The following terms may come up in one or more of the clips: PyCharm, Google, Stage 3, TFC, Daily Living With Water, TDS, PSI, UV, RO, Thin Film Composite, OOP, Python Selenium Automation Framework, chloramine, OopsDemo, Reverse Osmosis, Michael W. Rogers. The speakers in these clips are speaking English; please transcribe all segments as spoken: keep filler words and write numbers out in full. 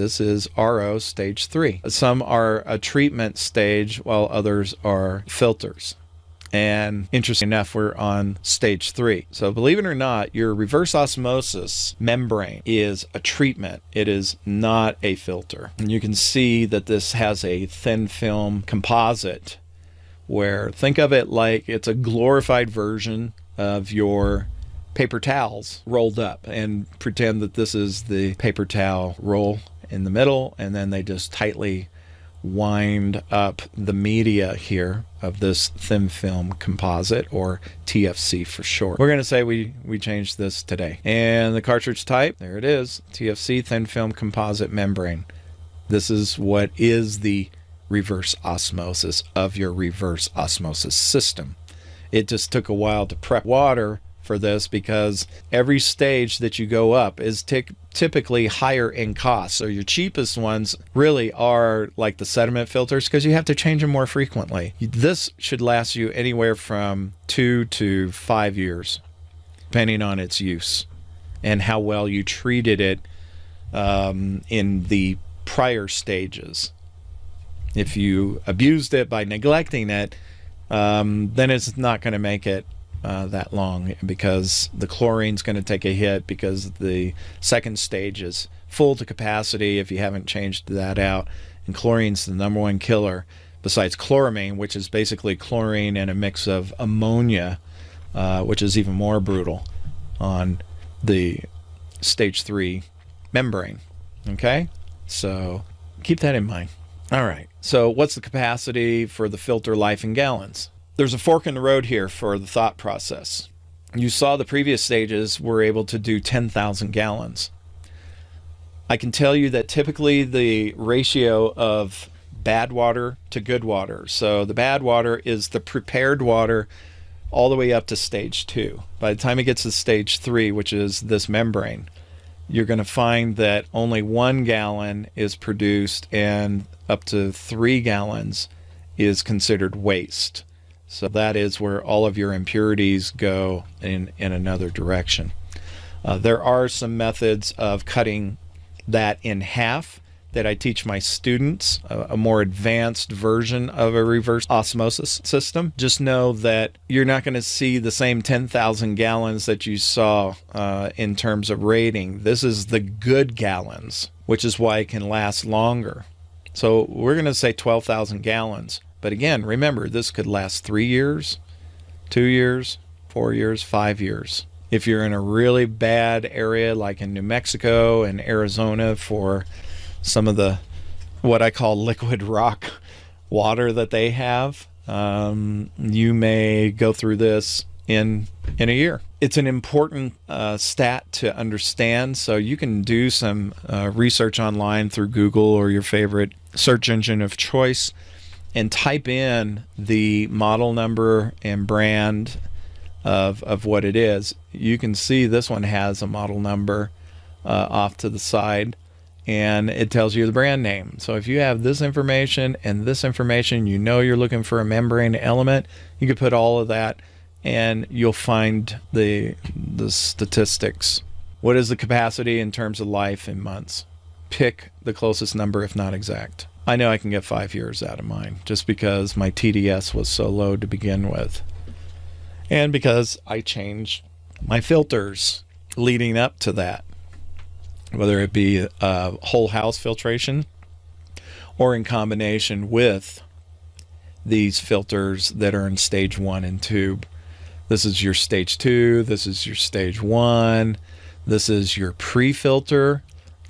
This is R O stage three. Some are a treatment stage while others are filters. And interesting enough, we're on stage three. So believe it or not, your reverse osmosis membrane is a treatment. It is not a filter. And you can see that this has a thin film composite where, think of it like it's a glorified version of your paper towels rolled up, and pretend that this is the paper towel roll in the middle, and then they just tightly wind up the media here of this thin film composite, or T F C for short. We're going to say we we changed this today. And the cartridge type, there it is, T F C thin film composite membrane. This is what is the reverse osmosis of your reverse osmosis system. It just took a while to prep water for this, because every stage that you go up is typically higher in cost. So your cheapest ones really are like the sediment filters, because you have to change them more frequently. This should last you anywhere from two to five years, depending on its use and how well you treated it um, in the prior stages. If you abused it by neglecting it, um, then it's not going to make it Uh, that long, because the chlorine's going to take a hit because the second stage is full to capacity if you haven't changed that out. And chlorine's the number one killer besides chloramine, which is basically chlorine and a mix of ammonia, uh, which is even more brutal on the stage three membrane. Okay, so keep that in mind. All right, so what's the capacity for the filter life in gallons? There's a fork in the road here for the thought process. You saw the previous stages were able to do ten thousand gallons. I can tell you that typically the ratio of bad water to good water, so the bad water is the prepared water all the way up to stage two. By the time it gets to stage three, which is this membrane, you're going to find that only one gallon is produced, and up to three gallons is considered waste. So that is where all of your impurities go in, in another direction. Uh, there are some methods of cutting that in half that I teach my students, a, a more advanced version of a reverse osmosis system. Just know that you're not going to see the same ten thousand gallons that you saw uh, in terms of rating. This is the good gallons, which is why it can last longer. So we're going to say twelve thousand gallons. But again, remember, this could last three years, two years, four years, five years. If you're in a really bad area, like in New Mexico and Arizona, for some of the what I call liquid rock water that they have, um, you may go through this in in a year. It's an important uh, stat to understand, so you can do some uh, research online through Google or your favorite search engine of choice, and type in the model number and brand of, of what it is. You can see this one has a model number uh, off to the side, and it tells you the brand name. So if you have this information and this information, you know you're looking for a membrane element, you could put all of that and you'll find the, the statistics. What is the capacity in terms of life in months? Pick the closest number, if not exact. I know I can get five years out of mine, just because my T D S was so low to begin with, and because I changed my filters leading up to that, whether it be uh, whole house filtration or in combination with these filters that are in stage one and two. This is your stage two, this is your stage one, this is your pre-filter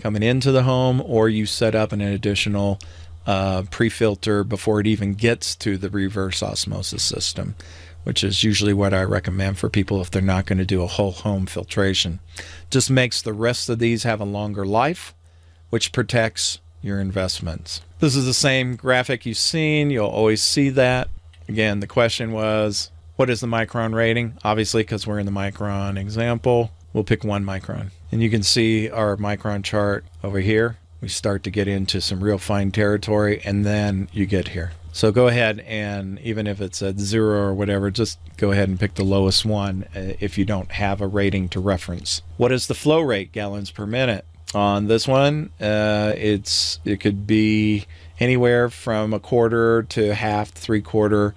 coming into the home, or you set up an additional uh, pre-filter before it even gets to the reverse osmosis system, which is usually what I recommend for people if they're not going to do a whole home filtration. Just makes the rest of these have a longer life, which protects your investments. This is the same graphic you've seen. You'll always see that. Again, the question was, what is the micron rating? Obviously, because we're in the micron example, we'll pick one micron. And you can see our micron chart over here. We start to get into some real fine territory, and then you get here. So go ahead, and even if it's at zero or whatever, just go ahead and pick the lowest one if you don't have a rating to reference. What is the flow rate, gallons per minute? On this one, uh, it's it could be anywhere from a quarter to half, three quarter,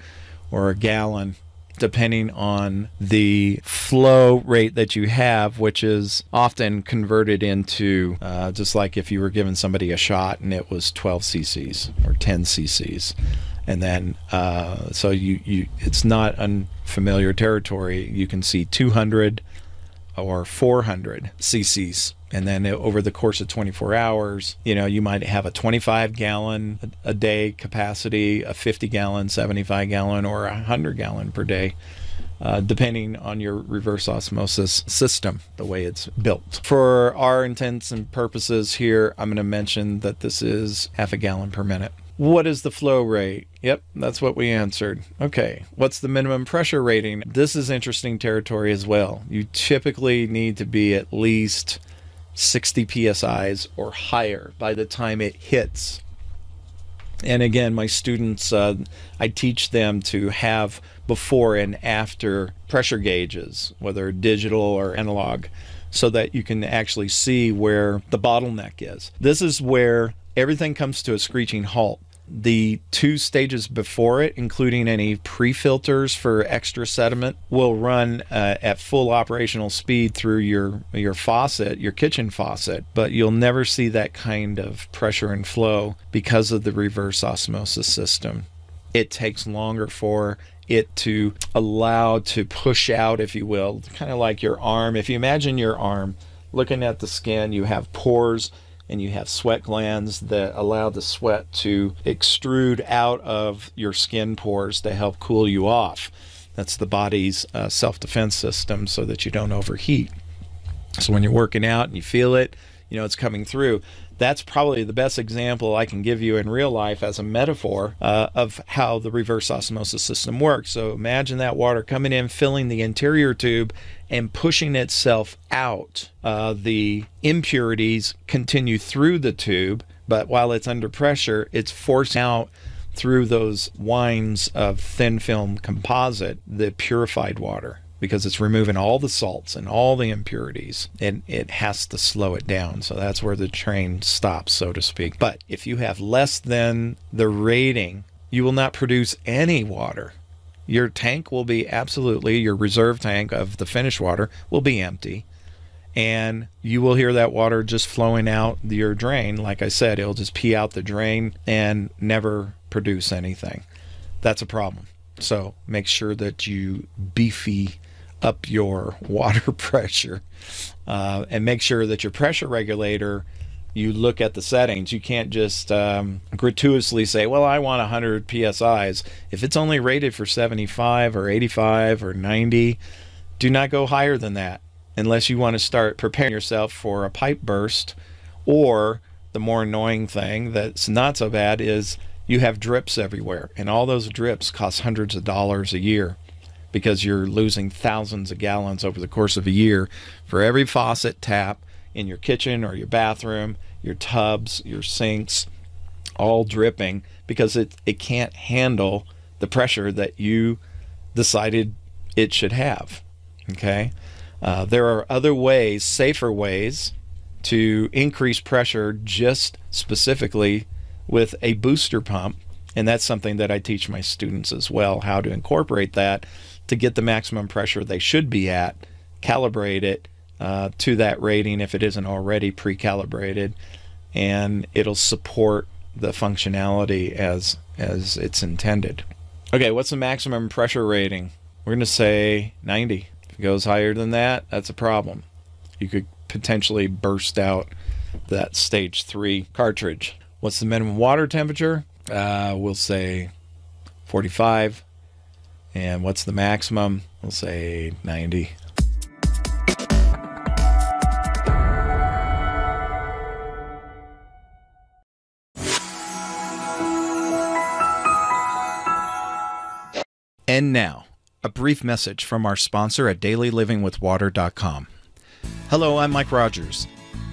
or a gallon, depending on the flow rate that you have, which is often converted into uh, just like if you were giving somebody a shot and it was twelve C C's or ten C C's, and then uh, so you you it's not unfamiliar territory. You can see two hundred or four hundred C C's. And then over the course of twenty-four hours, you know, you might have a twenty-five gallon a day capacity, a fifty gallon, seventy-five gallon, or a one hundred gallon per day, uh, depending on your reverse osmosis system, the way it's built. For our intents and purposes here, I'm going to mention that this is half a gallon per minute. What is the flow rate? Yep, that's what we answered. Okay, what's the minimum pressure rating? This is interesting territory as well. You typically need to be at least sixty P S I's or higher by the time it hits. And again, my students, uh, I teach them to have before and after pressure gauges, whether digital or analog, so that you can actually see where the bottleneck is. This is where everything comes to a screeching halt. The two stages before it, including any pre-filters for extra sediment, will run uh, at full operational speed through your your faucet, your kitchen faucet, but you'll never see that kind of pressure and flow because of the reverse osmosis system. It takes longer for it to allow to push out, if you will, kind of like your arm. If you imagine your arm, looking at the skin, you have pores and you have sweat glands that allow the sweat to extrude out of your skin pores to help cool you off. That's the body's uh, self-defense system so that you don't overheat. So when you're working out and you feel it, you know it's coming through. That's probably the best example I can give you in real life as a metaphor uh, of how the reverse osmosis system works. So imagine that water coming in, filling the interior tube, and pushing itself out. Uh, the impurities continue through the tube, but while it's under pressure, it's forcing out through those winds of thin film composite the purified water, because it's removing all the salts and all the impurities, and it has to slow it down. So that's where the train stops, so to speak. But if you have less than the rating, you will not produce any water. Your tank will be absolutely, your reserve tank of the finished water will be empty, and you will hear that water just flowing out your drain. Like I said, it'll just pee out the drain and never produce anything. That's a problem. So make sure that you beefy up your water pressure uh, and make sure that your pressure regulator, you look at the settings. You can't just um, gratuitously say, well, I want one hundred P S I's. If it's only rated for seventy-five or eighty-five or ninety, do not go higher than that unless you want to start preparing yourself for a pipe burst. Or the more annoying thing that's not so bad is you have drips everywhere, and all those drips cost hundreds of dollars a year because you're losing thousands of gallons over the course of a year for every faucet tap in your kitchen or your bathroom, your tubs, your sinks, all dripping because it, it can't handle the pressure that you decided it should have, okay? Uh, there are other ways, safer ways, to increase pressure just specifically with a booster pump, and that's something that I teach my students as well, how to incorporate that to get the maximum pressure they should be at, calibrate it uh, to that rating if it isn't already pre-calibrated, and it'll support the functionality as as it's intended. Okay, what's the maximum pressure rating? We're gonna say ninety. If it goes higher than that, that's a problem. You could potentially burst out that stage three cartridge. What's the minimum water temperature? Uh, we'll say forty-five. And what's the maximum? We'll say ninety. And now, a brief message from our sponsor at daily living with water dot com. Hello, I'm Mike Rogers.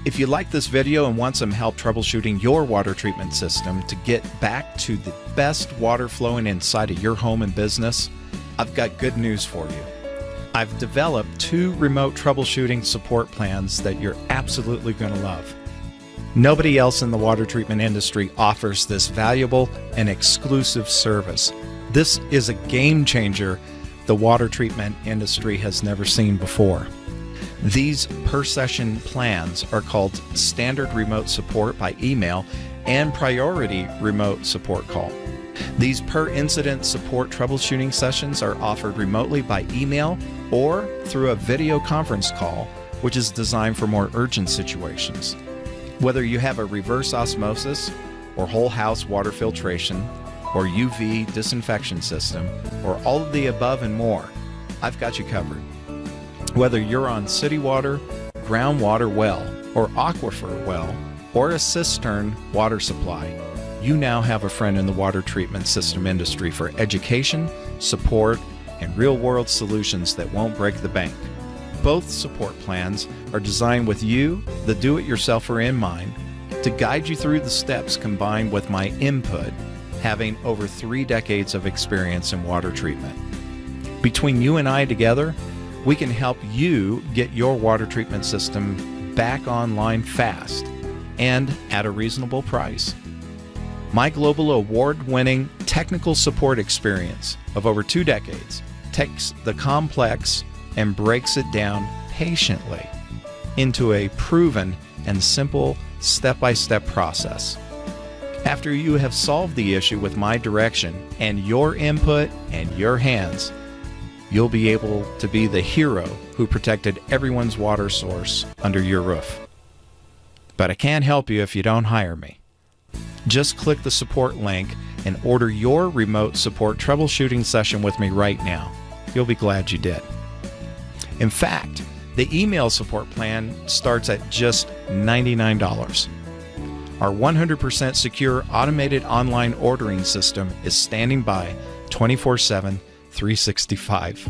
If you like this video and want some help troubleshooting your water treatment system to get back to the best water flowing inside of your home and business, I've got good news for you. I've developed two remote troubleshooting support plans that you're absolutely going to love. Nobody else in the water treatment industry offers this valuable and exclusive service. This is a game changer the water treatment industry has never seen before. These per session plans are called standard remote support by email and priority remote support call. These per incident support troubleshooting sessions are offered remotely by email or through a video conference call, which is designed for more urgent situations. Whether you have a reverse osmosis or whole house water filtration or U V disinfection system or all of the above and more, I've got you covered. Whether you're on city water, groundwater well, or aquifer well, or a cistern water supply, you now have a friend in the water treatment system industry for education, support, and real-world solutions that won't break the bank. Both support plans are designed with you, the do-it-yourselfer, in mind to guide you through the steps, combined with my input, having over three decades of experience in water treatment. Between you and I together, we can help you get your water treatment system back online fast and at a reasonable price. My global award-winning technical support experience of over two decades takes the complex and breaks it down patiently into a proven and simple step-by-step process. After you have solved the issue with my direction and your input and your hands, you'll be able to be the hero who protected everyone's water source under your roof. But I can't help you if you don't hire me. Just click the support link and order your remote support troubleshooting session with me right now. You'll be glad you did. In fact, the email support plan starts at just ninety-nine dollars. Our one hundred percent secure automated online ordering system is standing by twenty-four seven, three sixty-five.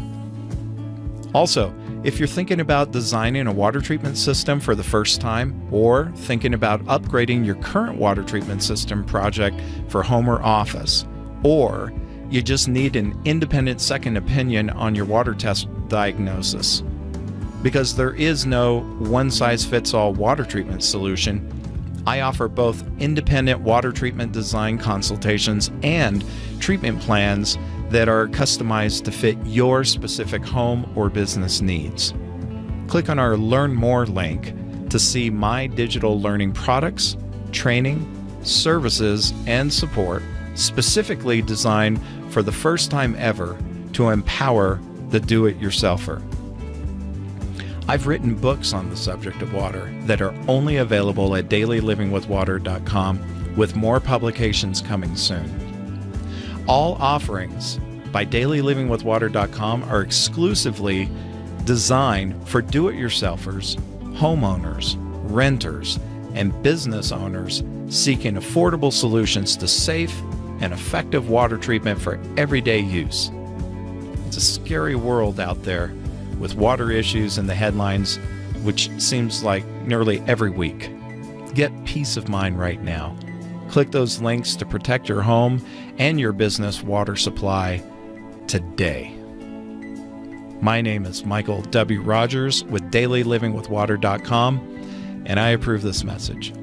Also, if you're thinking about designing a water treatment system for the first time, or thinking about upgrading your current water treatment system project for home or office, or you just need an independent second opinion on your water test diagnosis, because there is no one-size-fits-all water treatment solution, I offer both independent water treatment design consultations and treatment plans that are customized to fit your specific home or business needs. Click on our Learn More link to see my digital learning products, training, services, and support specifically designed for the first time ever to empower the do-it-yourselfer. I've written books on the subject of water that are only available at daily living with water dot com, with more publications coming soon. All offerings by daily living with water dot com are exclusively designed for do-it-yourselfers, homeowners, renters, and business owners seeking affordable solutions to safe and effective water treatment for everyday use. It's a scary world out there, with water issues in the headlines, which seems like nearly every week. Get peace of mind right now. Click those links to protect your home and your business water supply today. My name is Michael W. Rogers with daily living with water dot com, and I approve this message.